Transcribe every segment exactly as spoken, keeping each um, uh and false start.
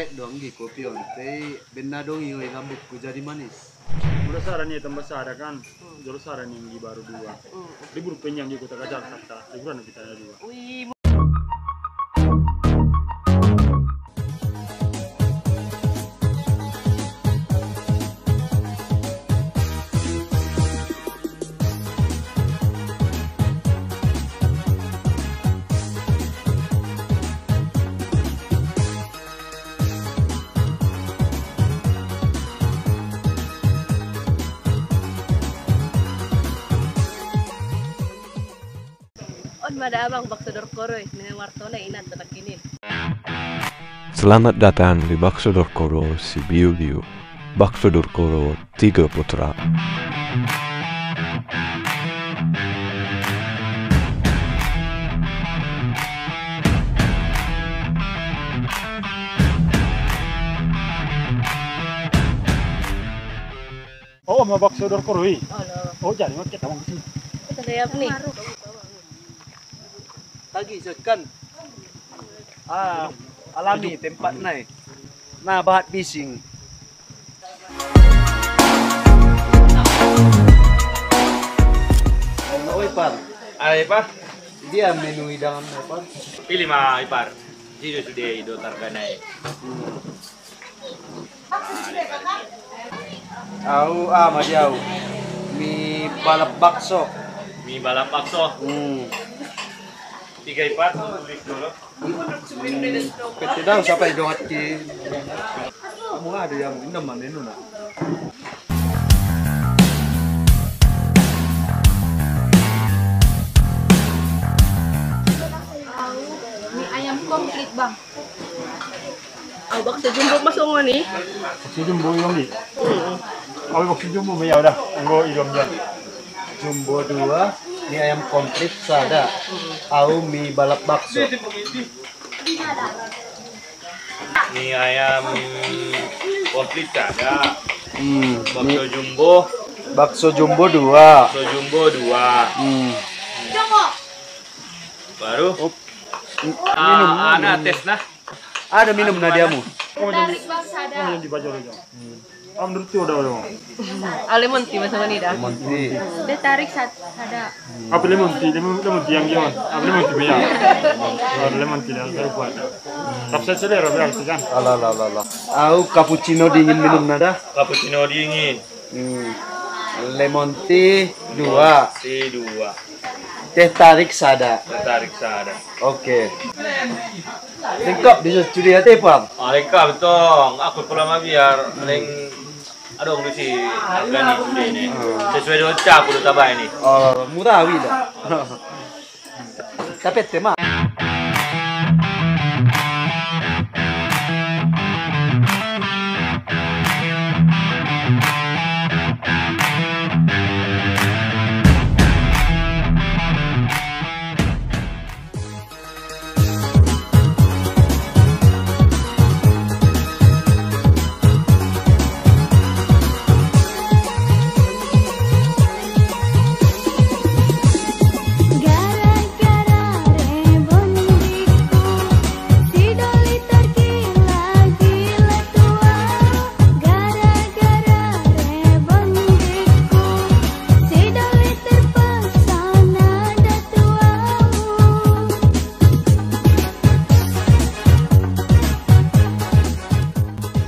Pet doang di kopi on teh benda dong yang rambutku jadi manis. Jurus sarannya tambah sara kan, jurus saran yang di baru dua. Libur penyang di kota Jakarta, liburan kita ada dua. Pada abang bakso dorkoro inat ini. Selamat datang di Bakso Dorkoro Sibiobio. Bakso Dorkoro Tiga Putra. Oh, mau bakso dorkoro. Oh, jadi mau kita mau kesini. Kita lihat nih. Lagi sekan ah, alami tempat naik nah bahat bising oh Ipar ah Ipar dia menu hidangan apa pilih mah Ipar jadi sudah itu terkenai au ah majau mie balap bakso mie balap bakso hmm. Tiga ipat, tulis dulu. Petedang sampai doat ki. Kamu ada yang indah mana nuna? Mie ayam komplit bang. Aku bakso jumbo masuk mana nih? Bakso jumbo yang ni. Aku bakso jumbo punya udah. Anggo idamnya. Jumbo dua. Ini ayam komplit sada, au mie balap bakso. Ini ayam komplit sada. Hmm, bakso jumbo, bakso jumbo dua. Bakso jumbo dua. Hmm. Baru. Oh. Minum, ada tes nah. Ada minum nadiamu. Tarik bang sada. Om dulu tuh udah udah. Ah lemon tea macam ini dah. Lemon tea. Dia tarik sada. Apa lemon tea? Lemon lemon tea yang gimana? Apa lemon tea yang? Ada lemon tea yang terbuat. Tapi saya selera bilang sih kan. Alah alah alah. Aku cappuccino dingin minum nada. Cappuccino dingin. Lemon tea dua. Tea dua. Teh tarik sada. Teh tarik sada. Oke. Lengkap di studio ya teh bang. Lengkap tong. Aku pertama biar leng. Aduh, aku sih organik udah ini. Sesuai dengan cap udah tambah ini. Oh, murah wih dah. Tapi tema.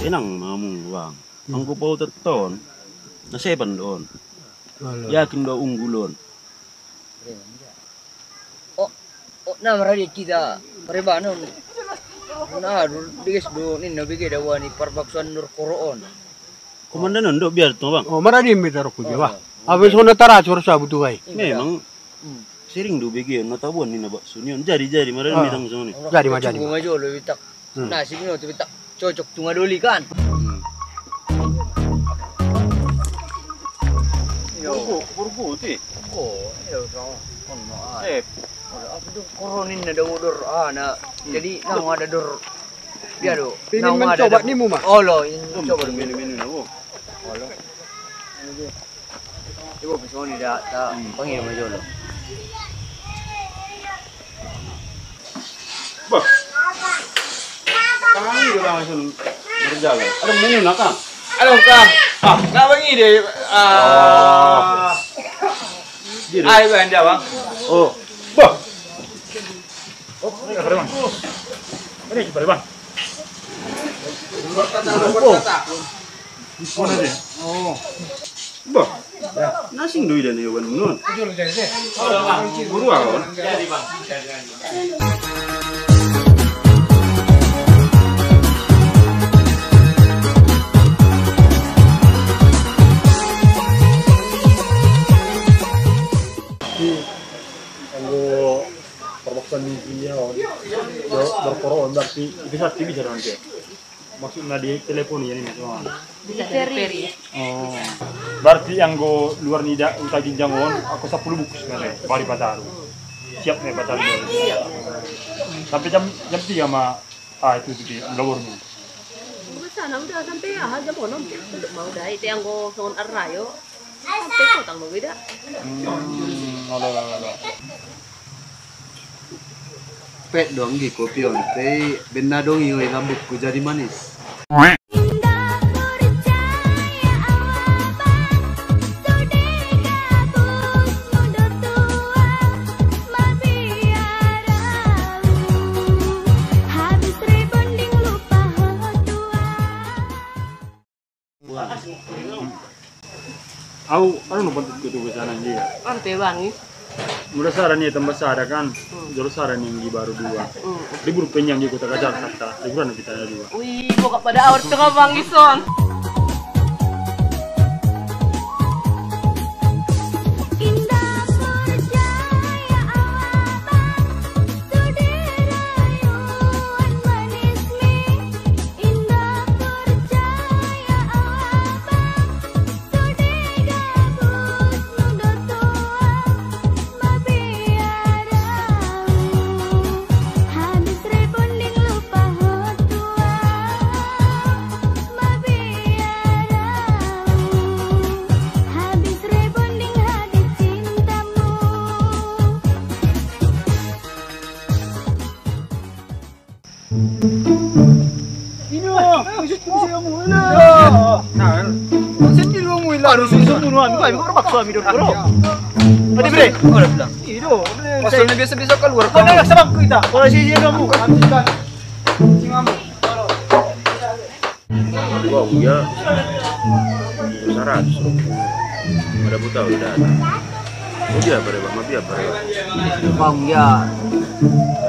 Enang namun bang, angku bau terton, naseban don, yakin do unggulon. Oh, oh nama hari kita perebanon. Nah, diges don ini nabi kita wani perbaksoan dorkoroon. Komandan do biar tu bang. Oh, maradi meter aku jawab. Abis kau natarat harus abu tuai. Memang sering do begi, natabuan ini nabak sunion jari jari maradi meter suni. Jari macam ni. Bunga jauh lebih tak. Nah, sini lebih tak. Cocok tunga doli kan? Burbu, burbu ti. Oh, ya kau. Sep. Apa tu koronin ada odor. Ah, nak. Jadi, nang ada dor. Dia tu. Nang ada. Coba ni muma. Oh lo, coba minum-minum aku. Oh lo. Ibu pesan ni dah, dah panggil macam lo. Bah. tangan juga langsung berjalan. Ada menu nak kang? Ada kang. Ah, nak bagi deh. Ah, air bang dia bang. Oh, bah. Oh, ini apa bang? Ini apa bang? Oh, ini. Oh, bah. Nasing duit dan hewan menun. Buru aku. Berkoron tapi bisa T V jalan ke. Maksudnya di telepon ya ini teman. Bisa peri. Oh. Berarti yang go luar nida uta ginjangon aku sepuluh buku sebenarnya bari pataru. Siap nih pataru. Siap. Sampai jam jam tiga mah ah itu di luar nih. Sana udah sampai ah jam enam mau dah itu yang go son arayo. Sampai kotang lo beda. Hmm. Ala ala ala. Pet dong di kopi on teh benda dong yang rambut ku jadi manis. Aku aku numpang tuh tuh sana aja ya. Ante wangi. Mudah sarannya tempat ada kan, jauh saran yang di baru dua. Libur penyang di kota Kajar kata, liburan kita ada dua. Wih, buka pada awal tengah bangison. Baru susu bunuhan, kau ini kau bakso amidor koro. Ada bre? Ada bilang. Ido. Pasalnya biasa biasa kau luar. Kau nak sebab kita. Kau nak sihir kamu. Wah, uya. Sarat. Ada buta udah. Uya pada bapa dia pada. Bang uya.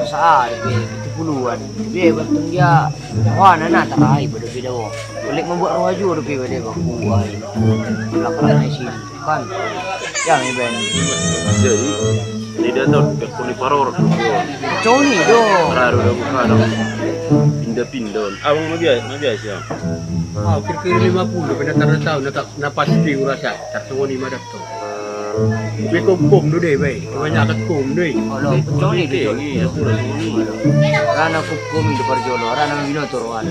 Saat itu puluhan. Dia bertung dia. Wah, nana tak aib pada video. Boleh membuat wajah lebih pada baku air belakang isi kan yang ini ben jadi tidak tahu berkuni paror Johnny do baru dah bukan pindah pindah abang lagi lagi siapa kira-kira lima puluh benda terasa nak nak pasti urasa tak semua ni macam tu boleh kumpul tu deh baik kebanyakan kumpul deh kalau Johnny tu Johnny karena kumpul itu perjolo karena minum turuan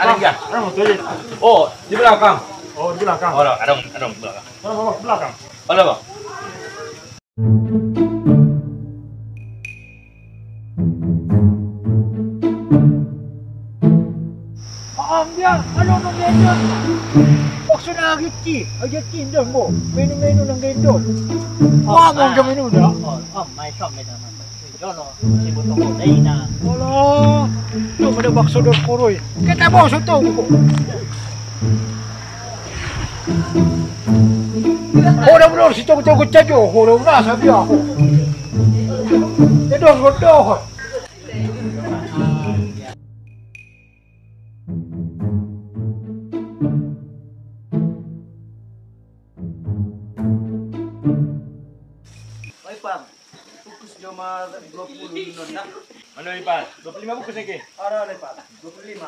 ada enggak? Oh, di belakang. Oh, di belakang. Oh, ada, ada di belakang. Oh, di belakang. Ada, Bang. Maaf dia, ano nang gendon? Bakso na agiti, agiti din mo. Menu-menu ng gendon. Wag mong gamitin udah. Oh, may shop may naman. Jono, si butong ko na. Olo. Tuh pada bakso dorkoro. Kita bakso tuh. Ora bro, si tong tong cajo, ora bra sabia. Te dong godoh. Oi, Pam. Fokus joma dua puluh nonda. Ano lipat? dua puluh lima buku seke. Ara lipat. dua puluh lima.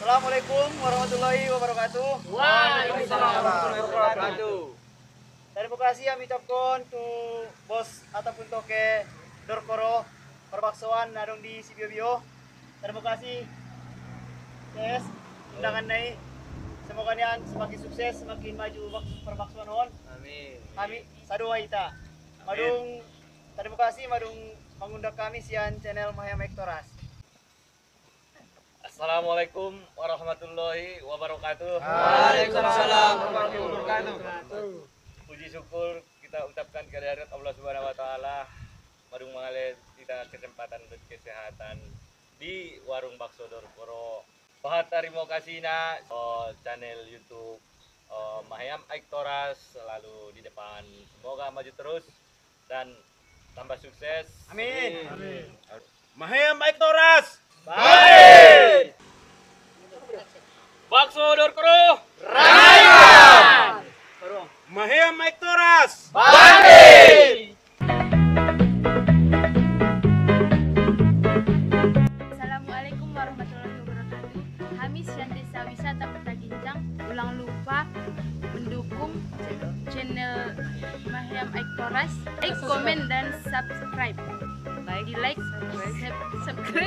Assalamualaikum warahmatullahi wabarakatuh. Waalaikumsalam warahmatullahi wabarakatuh. Terima kasih kami ucapkan tu bos ataupun toke dorkoro perbaksoan nadong di Sibiobio. Terima kasih yes undangan nai. Semoga nian semakin sukses, semakin maju perbaksoan hon. Amin. Kami sadua ita. Madung terima kasih madung mengundang kami sian channel Mahaya Mektoras. Assalamualaikum warahmatullahi wabarakatuh. Waalaikumsalam warahmatullahi wabarakatuh. Puji syukur kita ucapkan kehadirat Allah Subhanahu wa taala. Madung mangale kita kesempatan untuk kesehatan di warung bakso dorkoro. Bahat terima kasih na oh, channel YouTube oh, Mahayam Mektoras selalu di depan. Semoga maju terus dan tambah sukses. Amin. Amin. Mahayam Mektoras. Baik. Bakso dorkoro. Raya. Mahayam Mektoras. Baik. Assalamualaikum warahmatullahi wabarakatuh. Kami sian desa wisata Kota Ginjang, ulang lupa mendukung channel Mahayam Mektoras. Like, komen dan subscribe. Baik, di like, subscribe.